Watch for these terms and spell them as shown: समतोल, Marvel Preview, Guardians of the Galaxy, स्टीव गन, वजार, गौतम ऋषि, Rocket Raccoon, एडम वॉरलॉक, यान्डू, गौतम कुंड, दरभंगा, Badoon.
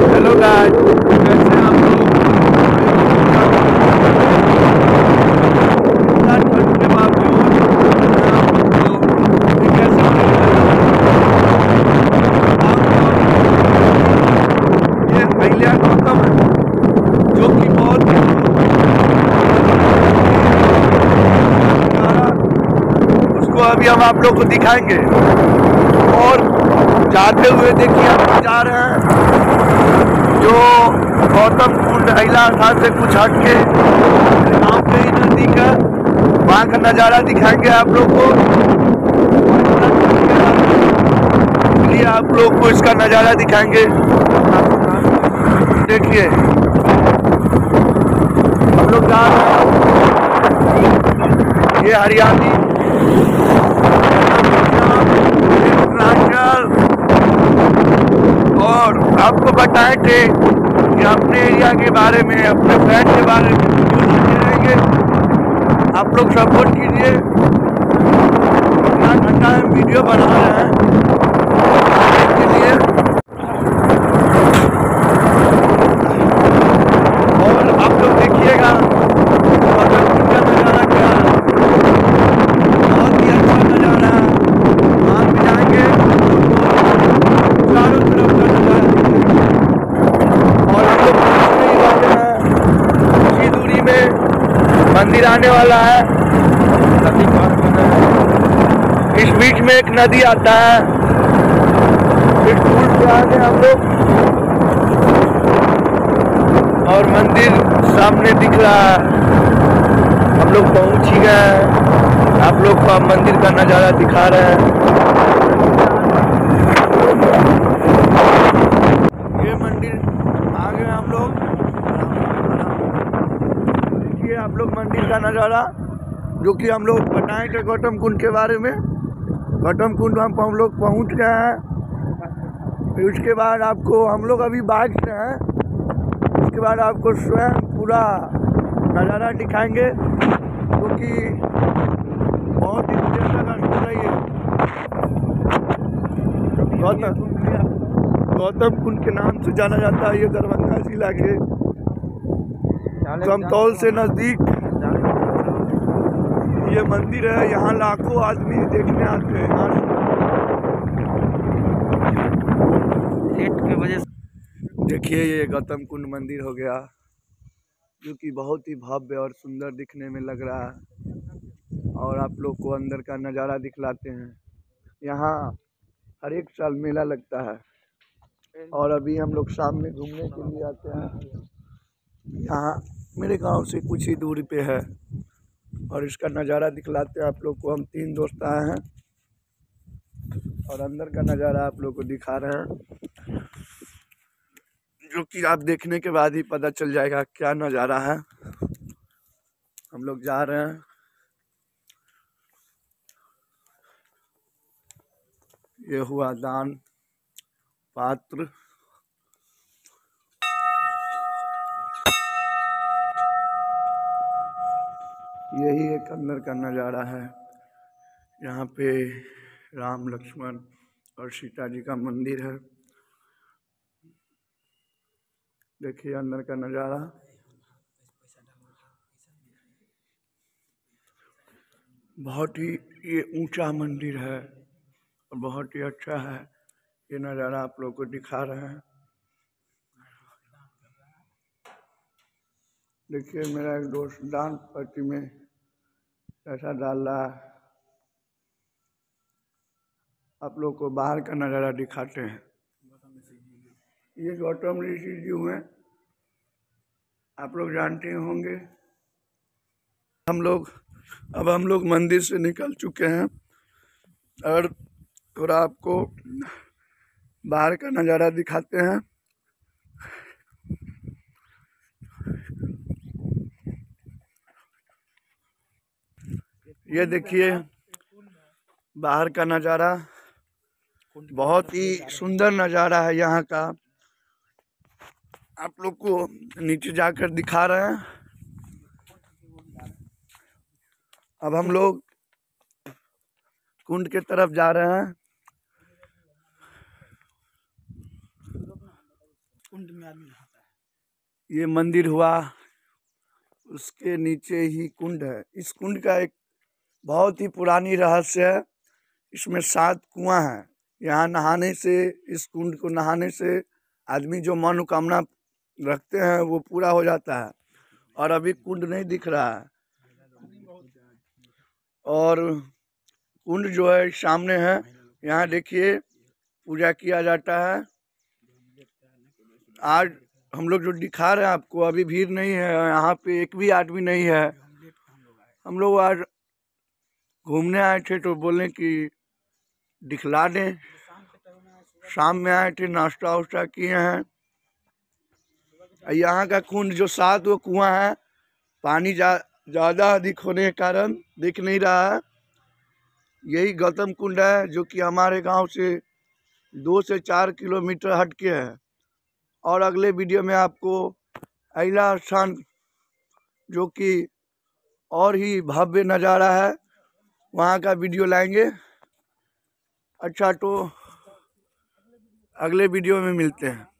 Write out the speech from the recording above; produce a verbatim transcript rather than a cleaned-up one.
Hello guys, कैसे आप लोग? ये महिला गौतम जो कि बहुत उसको अभी हम आप लोग को दिखाएंगे। और जाते हुए देखिए हम जा रहे हैं जो गौतम कुंड इलाका से कुछ हटके गाँव में ही नदी का, वहाँ का नज़ारा दिखाएंगे आप लोग को। इसलिए आप लोग को इसका नज़ारा दिखाएंगे। देखिए हम लोग जा रहे हैं, ये हरियाली, आपको बताए थे कि अपने एरिया के बारे में, अपने फ्रेंड के बारे में रहेंगे। आप लोग सपोर्ट कीजिए, अपना घंटा में वीडियो बना रहे हैं के लिए। और आप लोग देखिएगा का नज़ारा क्या है, बहुत ही अच्छा नज़ारा है। वहाँ भी जाएंगे, चारों तरफ का नज़ारा। मंदिर आने वाला है, नदी पार करना है। इस बीच में एक नदी आता है, फिर पुल पे आ गए हम लोग और मंदिर सामने दिख रहा है। हम लोग पहुँच ही गए हैं, आप लोग को मंदिर का नज़ारा दिखा रहे हैं। ये मंदिर आ गए हम लोग, आप लोग मंदिर का नज़ारा जो कि हम लोग बताए थे गौतम कुंड के बारे में। गौतम कुंड हम हम लोग पहुँच गए हैं। उसके बाद आपको हम लोग अभी बाइक से हैं, उसके बाद आपको स्वयं पूरा नज़ारा दिखाएंगे क्योंकि बहुत ही देर तक हो रही है। गौतम गौतम कुंड के नाम से जाना जाता है ये दरभंगा जिला के समतोल से नज़दीक ये मंदिर है। यहाँ लाखों आदमी देखने आते हैं। लेट के वजह से देखिए ये गौतम कुंड मंदिर हो गया जो कि बहुत ही भव्य और सुंदर दिखने में लग रहा है। और आप लोग को अंदर का नज़ारा दिखलाते हैं। यहाँ हर एक साल मेला लगता है और अभी हम लोग शाम में घूमने के लिए आते हैं। यहाँ मेरे गांव से कुछ ही दूरी पे है और इसका नज़ारा दिखलाते हैं आप लोग को। हम तीन दोस्त आए हैं और अंदर का नज़ारा आप लोग को दिखा रहे हैं जो कि आप देखने के बाद ही पता चल जाएगा क्या नज़ारा है। हम लोग जा रहे हैं, ये हुआ दान पात्र। यही एक अंदर का नज़ारा है। यहाँ पे राम लक्ष्मण और सीता जी का मंदिर है। देखिए अंदर का नज़ारा, बहुत ही ये ऊंचा मंदिर है और बहुत ही अच्छा है। ये नज़ारा आप लोग को दिखा रहे हैं। देखिए मेरा एक दोस्त दान पार्टी में पैसा डाल रहा है। आप लोग को बाहर का नज़ारा दिखाते हैं। ये गौतम ऋषि जी हुए, आप लोग जानते होंगे। हम लोग अब हम लोग मंदिर से निकल चुके हैं और थोड़ा आपको बाहर का नज़ारा दिखाते हैं। ये देखिए बाहर का नज़ारा, बहुत ही सुंदर नज़ारा है यहाँ का। आप लोग को नीचे जाकर दिखा रहे हैं। अब हम लोग कुंड के तरफ जा रहे हैं। कुंड में आदमी नहाता है। ये मंदिर हुआ, उसके नीचे ही कुंड है। इस कुंड का एक बहुत ही पुरानी रहस्य है। इसमें सात कुआं हैं। यहाँ नहाने से, इस कुंड को नहाने से आदमी जो मनोकामना रखते हैं वो पूरा हो जाता है। और अभी कुंड नहीं दिख रहा है। और कुंड जो है सामने है, यहाँ देखिए पूजा किया जाता है। आज हम लोग जो दिखा रहे हैं आपको, अभी भीड़ नहीं है, यहाँ पे एक भी आदमी नहीं है। हम लोग आज घूमने आए थे तो बोले कि दिखला दें। शाम में आए थे, नाश्ता वाश्ता किए हैं। यहाँ का कुंड जो सात वो कुआं है, पानी जा ज़्यादा अधिक होने के कारण दिख नहीं रहा है। यही गौतम कुंड है जो कि हमारे गांव से दो से चार किलोमीटर हट के है। और अगले वीडियो में आपको अगला स्थान जो कि और ही भव्य नज़ारा है, वहां का वीडियो लाएंगे। अच्छा, तो अगले वीडियो में मिलते हैं।